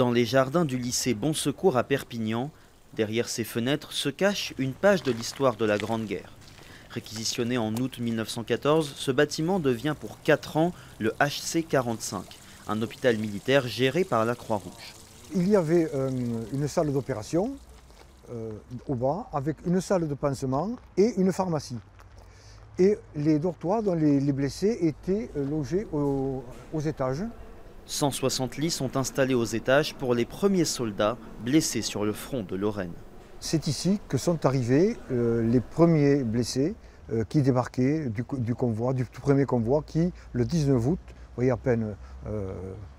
Dans les jardins du lycée Bon Secours à Perpignan, derrière ses fenêtres se cache une page de l'histoire de la Grande Guerre. Réquisitionné en août 1914, ce bâtiment devient pour 4 ans le HC45, un hôpital militaire géré par la Croix-Rouge. Il y avait une salle d'opération au bas, avec une salle de pansement et une pharmacie. Et les dortoirs dont les blessés étaient logés aux étages. 160 lits sont installés aux étages pour les premiers soldats blessés sur le front de Lorraine. C'est ici que sont arrivés les premiers blessés qui débarquaient du tout premier convoi qui, le 19 août, vous voyez à peine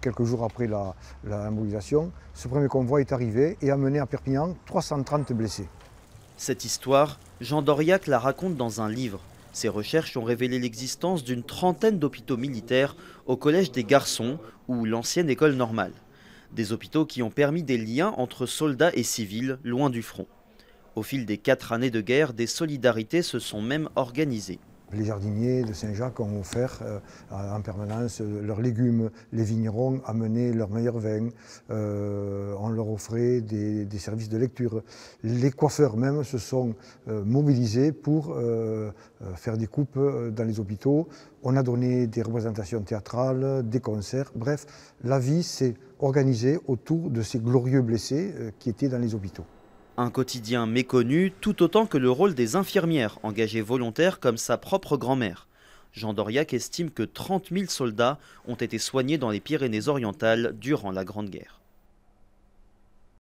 quelques jours après la mobilisation, ce premier convoi est arrivé et a mené à Perpignan 330 blessés. Cette histoire, Jean Dauriach la raconte dans un livre. Ses recherches ont révélé l'existence d'une trentaine d'hôpitaux militaires au Collège des Garçons ou l'ancienne école normale. Des hôpitaux qui ont permis des liens entre soldats et civils loin du front. Au fil des 4 années de guerre, des solidarités se sont même organisées. Les jardiniers de Saint-Jacques ont offert en permanence leurs légumes. Les vignerons amenaient leurs meilleurs vins. On leur offrait des services de lecture. Les coiffeurs même se sont mobilisés pour faire des coupes dans les hôpitaux. On a donné des représentations théâtrales, des concerts. Bref, la vie s'est organisée autour de ces glorieux blessés qui étaient dans les hôpitaux. Un quotidien méconnu, tout autant que le rôle des infirmières, engagées volontaires comme sa propre grand-mère. Jean Dauriach estime que 30 000 soldats ont été soignés dans les Pyrénées-Orientales durant la Grande Guerre.